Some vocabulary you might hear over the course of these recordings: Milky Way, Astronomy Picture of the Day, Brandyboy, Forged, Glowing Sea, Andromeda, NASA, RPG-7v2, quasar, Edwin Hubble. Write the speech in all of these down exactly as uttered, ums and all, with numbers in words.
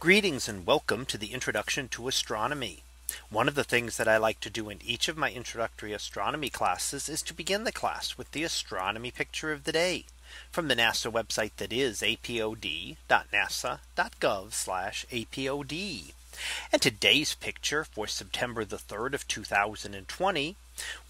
Greetings and welcome to the introduction to astronomy. One of the things that I like to do in each of my introductory astronomy classes is to begin the class with the astronomy picture of the day from the NASA website, that is apod dot nasa dot gov slash apod. And today's picture for September the third of two thousand twenty.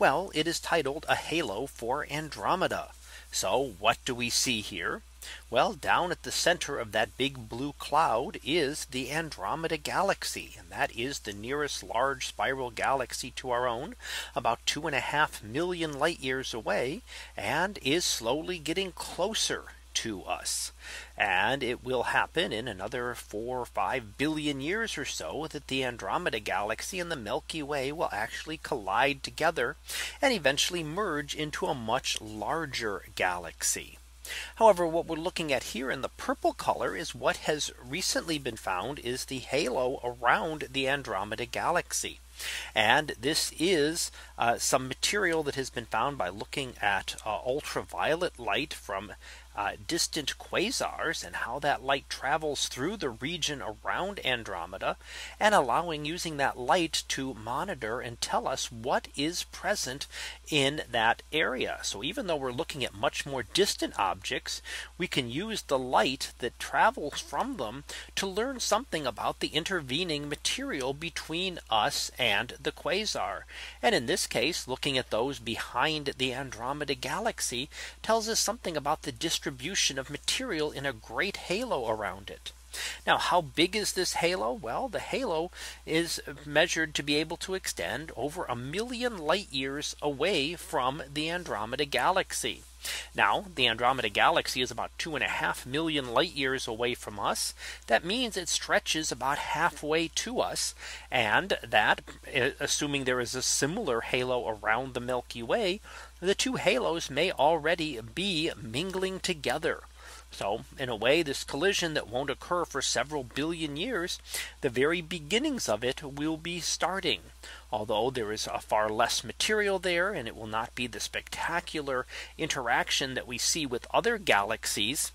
Well, it is titled A Halo for Andromeda. So what do we see here? Well, down at the center of that big blue cloud is the Andromeda galaxy, and that is the nearest large spiral galaxy to our own, about two and a half million light years away, and is slowly getting closer to us. And it will happen in another four or five billion years or so that the Andromeda galaxy and the Milky Way will actually collide together and eventually merge into a much larger galaxy. However, what we're looking at here in the purple color is what has recently been found is the halo around the Andromeda galaxy. And this is uh, some material that has been found by looking at uh, ultraviolet light from uh, distant quasars and how that light travels through the region around Andromeda, and allowing using that light to monitor and tell us what is present in that area. So even though we're looking at much more distant objects, we can use the light that travels from them to learn something about the intervening material between us and and the quasar. And in this case, looking at those behind the Andromeda galaxy tells us something about the distribution of material in a great halo around it. Now, how big is this halo? Well, the halo is measured to be able to extend over a million light years away from the Andromeda galaxy. Now, the Andromeda galaxy is about two and a half million light years away from us. That means it stretches about halfway to us, and that, assuming there is a similar halo around the Milky Way, the two halos may already be mingling together. So in a way, this collision that won't occur for several billion years, the very beginnings of it will be starting, although there is a far less material there, and it will not be the spectacular interaction that we see with other galaxies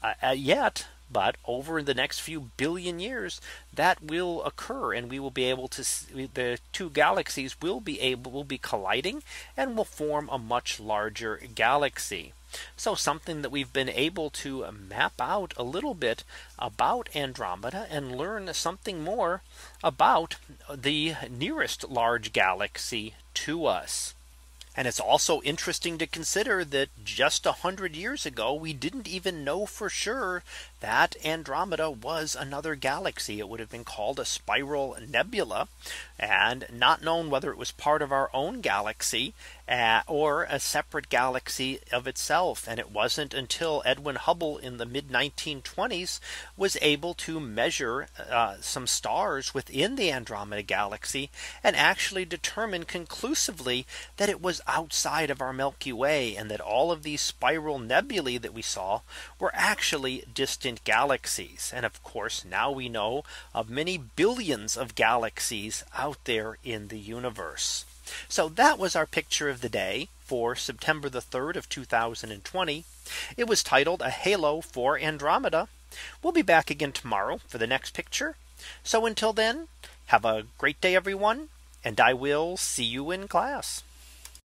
uh, yet. But over the next few billion years, that will occur, and we will be able to see the two galaxies will be able will be colliding and will form a much larger galaxy. So something that we've been able to map out a little bit about Andromeda and learn something more about the nearest large galaxy to us. And it's also interesting to consider that just a hundred years ago, we didn't even know for sure that Andromeda was another galaxy. It would have been called a spiral nebula, and not known whether it was part of our own galaxy uh, or a separate galaxy of itself. And it wasn't until Edwin Hubble in the mid nineteen twenties was able to measure uh, some stars within the Andromeda galaxy and actually determine conclusively that it was outside of our Milky Way, and that all of these spiral nebulae that we saw were actually distant galaxies. And of course, now we know of many billions of galaxies out there in the universe. So that was our picture of the day for September the third of two thousand twenty. It was titled A Halo for Andromeda. We'll be back again tomorrow for the next picture. So until then, have a great day, everyone, and I will see you in class.